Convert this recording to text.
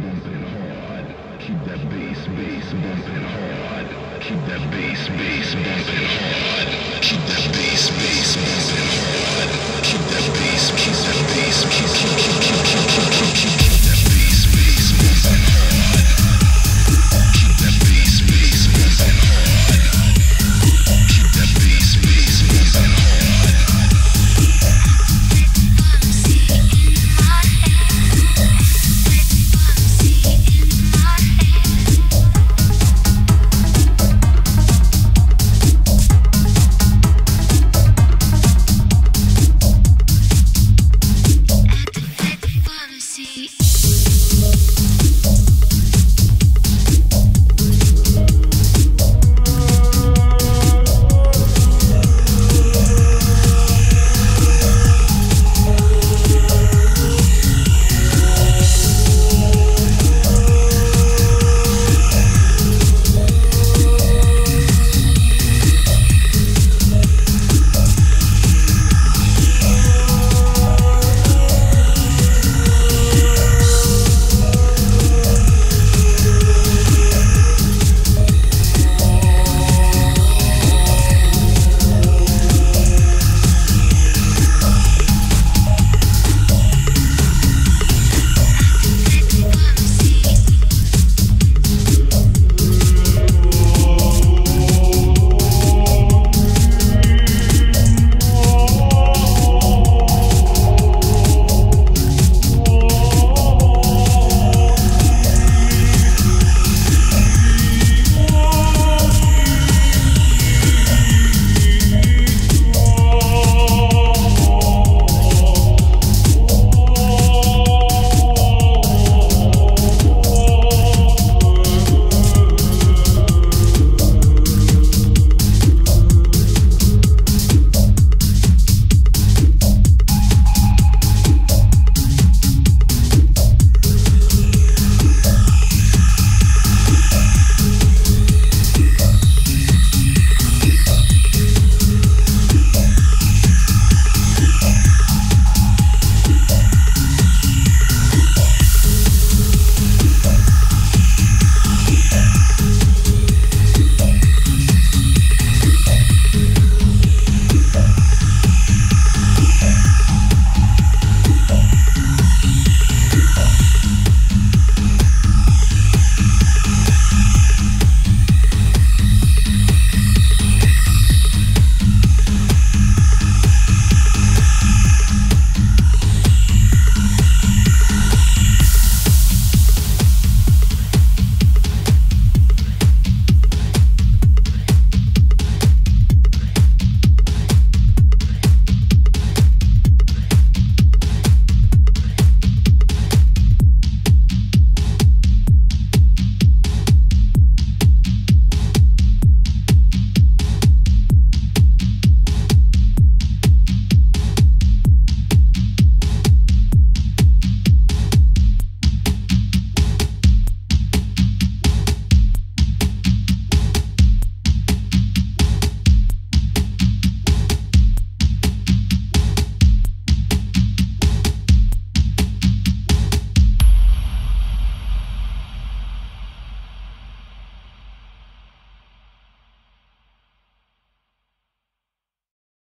bumping hard. Keep that bass bumping hard. Keep that bass bumping hard.